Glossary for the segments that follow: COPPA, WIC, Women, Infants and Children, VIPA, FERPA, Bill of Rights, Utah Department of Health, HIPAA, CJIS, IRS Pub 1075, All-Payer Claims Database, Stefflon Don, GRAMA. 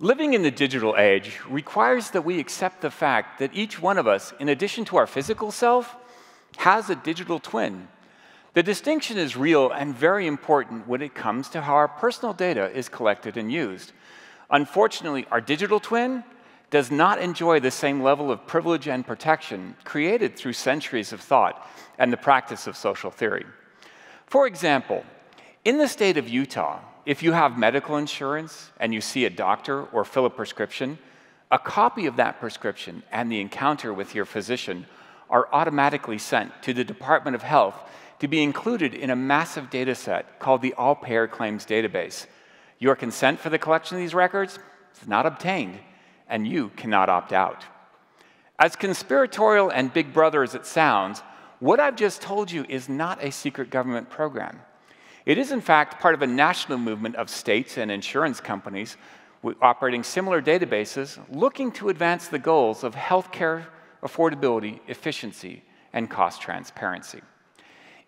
Living in the digital age requires that we accept the fact that each one of us, in addition to our physical self, has a digital twin. The distinction is real and very important when it comes to how our personal data is collected and used. Unfortunately, our digital twin does not enjoy the same level of privilege and protection created through centuries of thought and the practice of social theory. For example, in the state of Utah, if you have medical insurance and you see a doctor or fill a prescription, a copy of that prescription and the encounter with your physician are automatically sent to the Department of Health to be included in a massive data set called the All-Payer Claims Database. Your consent for the collection of these records is not obtained, and you cannot opt out. As conspiratorial and big brother as it sounds, what I've just told you is not a secret government program. It is, in fact, part of a national movement of states and insurance companies operating similar databases looking to advance the goals of healthcare affordability, efficiency, and cost transparency.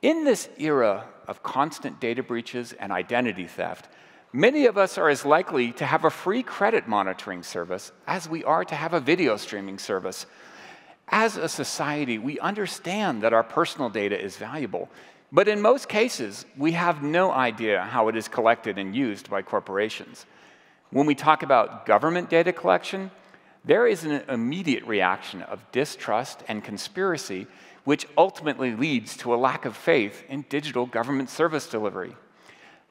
In this era of constant data breaches and identity theft, many of us are as likely to have a free credit monitoring service as we are to have a video streaming service. As a society, we understand that our personal data is valuable. But in most cases, we have no idea how it is collected and used by corporations. When we talk about government data collection, there is an immediate reaction of distrust and conspiracy, which ultimately leads to a lack of faith in digital government service delivery.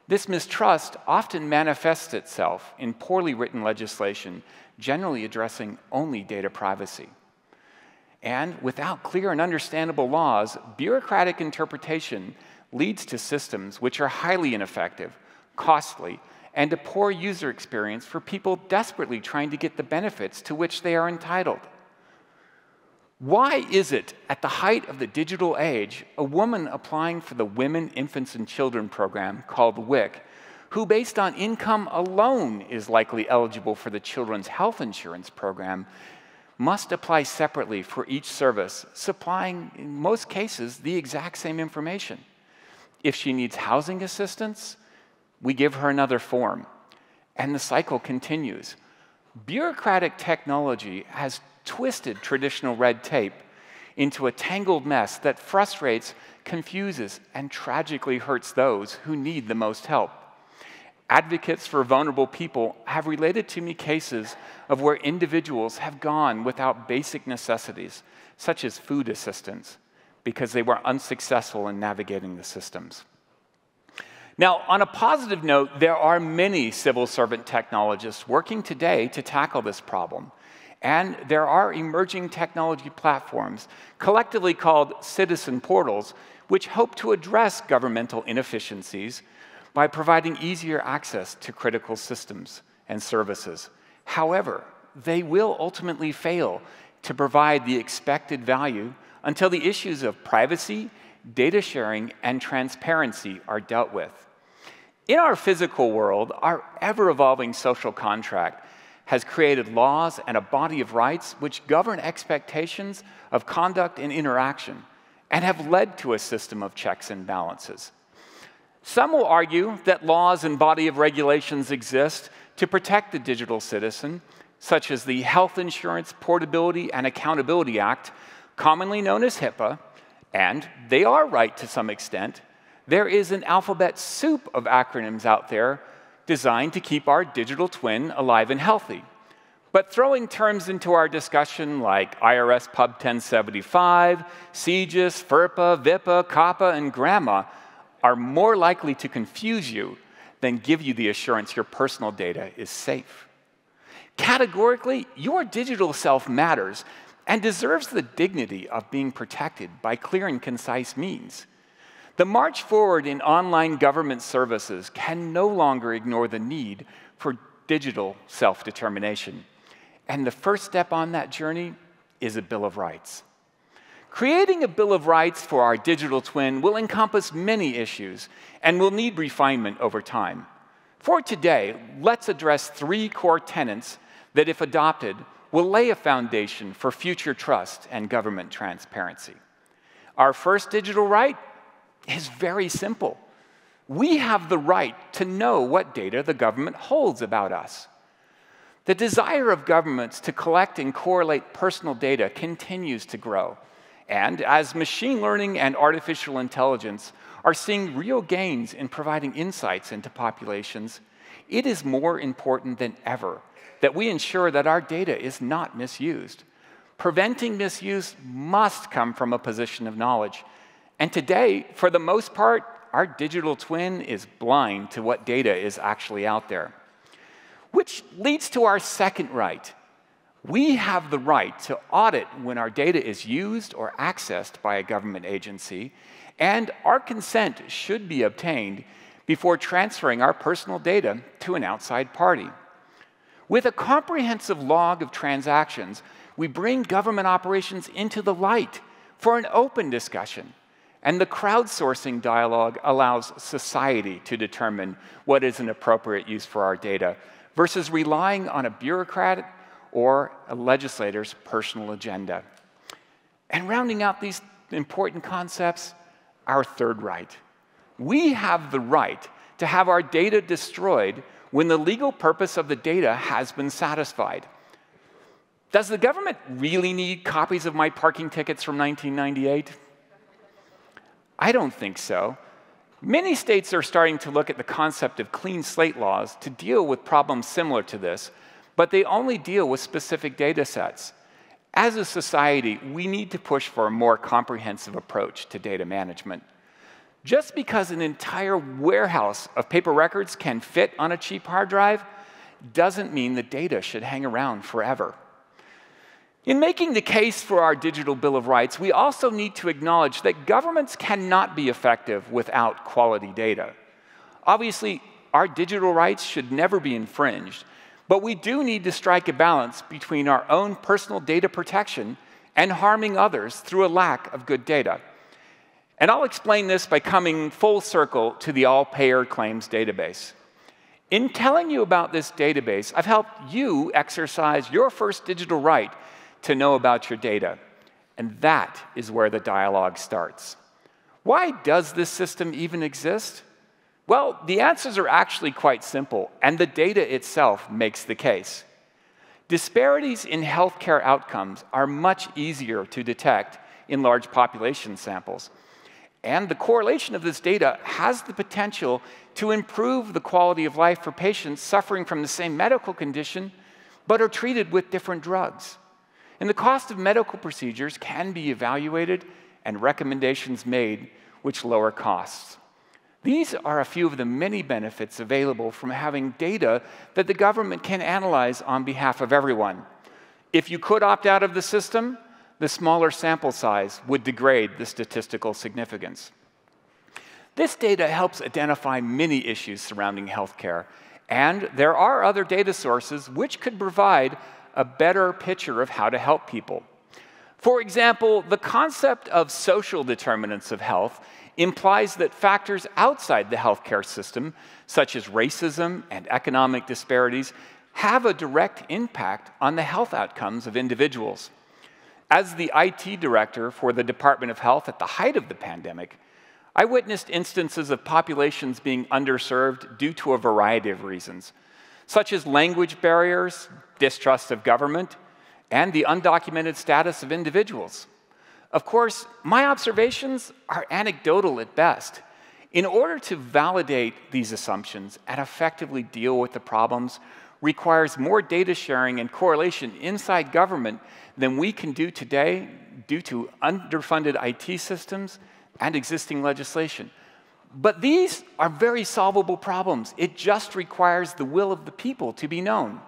This mistrust often manifests itself in poorly written legislation, generally addressing only data privacy. And without clear and understandable laws, bureaucratic interpretation leads to systems which are highly ineffective, costly, and a poor user experience for people desperately trying to get the benefits to which they are entitled. Why is it, at the height of the digital age, a woman applying for the Women, Infants and Children program, called WIC, who based on income alone is likely eligible for the Children's Health Insurance program, must apply separately for each service, supplying, in most cases, the exact same information? If she needs housing assistance, we give her another form. And the cycle continues. Bureaucratic technology has twisted traditional red tape into a tangled mess that frustrates, confuses, and tragically hurts those who need the most help. Advocates for vulnerable people have related to me cases of where individuals have gone without basic necessities, such as food assistance, because they were unsuccessful in navigating the systems. Now, on a positive note, there are many civil servant technologists working today to tackle this problem. And there are emerging technology platforms, collectively called citizen portals, which hope to address governmental inefficiencies by providing easier access to critical systems and services. However, they will ultimately fail to provide the expected value until the issues of privacy, data sharing, and transparency are dealt with. In our physical world, our ever-evolving social contract has created laws and a body of rights which govern expectations of conduct and interaction, and have led to a system of checks and balances. Some will argue that laws and body of regulations exist to protect the digital citizen, such as the Health Insurance Portability and Accountability Act, commonly known as HIPAA, and they are right to some extent. There is an alphabet soup of acronyms out there designed to keep our digital twin alive and healthy. But throwing terms into our discussion like IRS Pub 1075, CJIS, FERPA, VIPA, COPPA, and GRAMA are more likely to confuse you than give you the assurance your personal data is safe. Categorically, your digital self matters and deserves the dignity of being protected by clear and concise means. The march forward in online government services can no longer ignore the need for digital self-determination. And the first step on that journey is a Bill of Rights. Creating a Bill of Rights for our digital twin will encompass many issues and will need refinement over time. For today, let's address three core tenets that, if adopted, will lay a foundation for future trust and government transparency. Our first digital right is very simple. We have the right to know what data the government holds about us. The desire of governments to collect and correlate personal data continues to grow. And as machine learning and artificial intelligence are seeing real gains in providing insights into populations, it is more important than ever that we ensure that our data is not misused. Preventing misuse must come from a position of knowledge. And today, for the most part, our digital twin is blind to what data is actually out there. Which leads to our second right. We have the right to audit when our data is used or accessed by a government agency, and our consent should be obtained before transferring our personal data to an outside party. With a comprehensive log of transactions, we bring government operations into the light for an open discussion, and the crowdsourcing dialogue allows society to determine what is an appropriate use for our data versus relying on a bureaucrat or a legislator's personal agenda. And rounding out these important concepts, our third right. We have the right to have our data destroyed when the legal purpose of the data has been satisfied. Does the government really need copies of my parking tickets from 1998? I don't think so. Many states are starting to look at the concept of clean slate laws to deal with problems similar to this, but they only deal with specific data sets. As a society, we need to push for a more comprehensive approach to data management. Just because an entire warehouse of paper records can fit on a cheap hard drive doesn't mean the data should hang around forever. In making the case for our digital Bill of Rights, we also need to acknowledge that governments cannot be effective without quality data. Obviously, our digital rights should never be infringed, but we do need to strike a balance between our own personal data protection and harming others through a lack of good data. And I'll explain this by coming full circle to the All-Payer Claims Database. In telling you about this database, I've helped you exercise your first digital right to know about your data. And that is where the dialogue starts. Why does this system even exist? Well, the answers are actually quite simple, and the data itself makes the case. Disparities in healthcare outcomes are much easier to detect in large population samples. And the correlation of this data has the potential to improve the quality of life for patients suffering from the same medical condition, but are treated with different drugs. And the cost of medical procedures can be evaluated and recommendations made which lower costs. These are a few of the many benefits available from having data that the government can analyze on behalf of everyone. If you could opt out of the system, the smaller sample size would degrade the statistical significance. This data helps identify many issues surrounding healthcare, and there are other data sources which could provide a better picture of how to help people. For example, the concept of social determinants of health implies that factors outside the healthcare system, such as racism and economic disparities, have a direct impact on the health outcomes of individuals. As the IT director for the Department of Health at the height of the pandemic, I witnessed instances of populations being underserved due to a variety of reasons, such as language barriers, distrust of government, and the undocumented status of individuals. Of course, my observations are anecdotal at best. In order to validate these assumptions and effectively deal with the problems requires more data sharing and correlation inside government than we can do today due to underfunded IT systems and existing legislation. But these are very solvable problems. It just requires the will of the people to be known.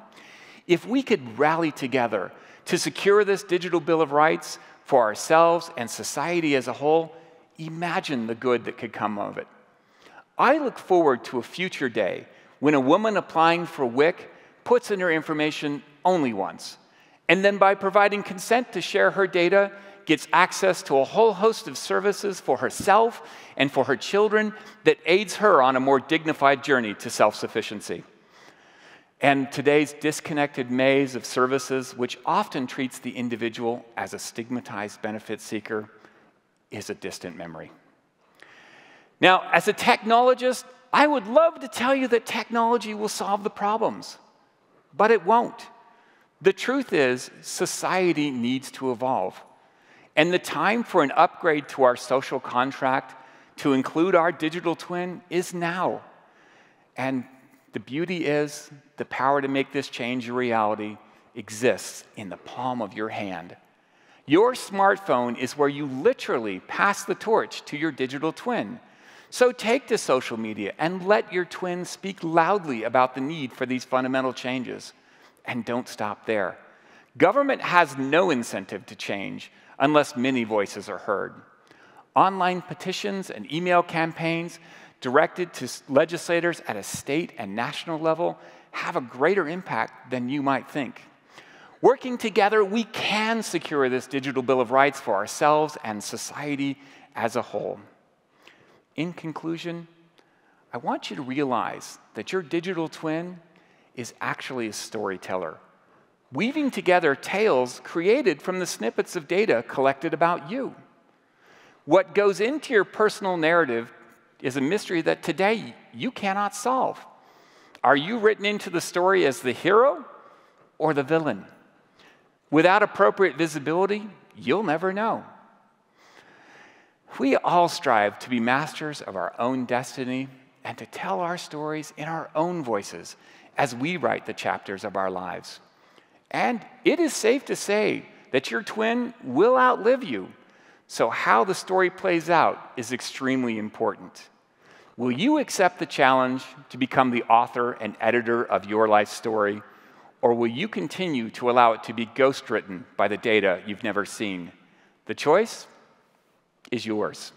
If we could rally together to secure this digital Bill of Rights for ourselves and society as a whole, imagine the good that could come of it. I look forward to a future day when a woman applying for WIC puts in her information only once, and then by providing consent to share her data, gets access to a whole host of services for herself and for her children that aids her on a more dignified journey to self-sufficiency. And today's disconnected maze of services, which often treats the individual as a stigmatized benefit seeker, is a distant memory. Now, as a technologist, I would love to tell you that technology will solve the problems. but it won't. The truth is, society needs to evolve. And the time for an upgrade to our social contract to include our digital twin is now. And the beauty is, the power to make this change a reality exists in the palm of your hand. Your smartphone is where you literally pass the torch to your digital twin. So take to social media and let your twin speak loudly about the need for these fundamental changes. And don't stop there. Government has no incentive to change unless many voices are heard. Online petitions and email campaigns directed to legislators at a state and national level have a greater impact than you might think. Working together, we can secure this digital Bill of Rights for ourselves and society as a whole. In conclusion, I want you to realize that your digital twin is actually a storyteller, weaving together tales created from the snippets of data collected about you. What goes into your personal narrative is a mystery that today you cannot solve. Are you written into the story as the hero or the villain? Without appropriate visibility, you'll never know. We all strive to be masters of our own destiny and to tell our stories in our own voices as we write the chapters of our lives. And it is safe to say that your twin will outlive you. So how the story plays out is extremely important. Will you accept the challenge to become the author and editor of your life story, or will you continue to allow it to be ghostwritten by the data you've never seen? The choice is yours.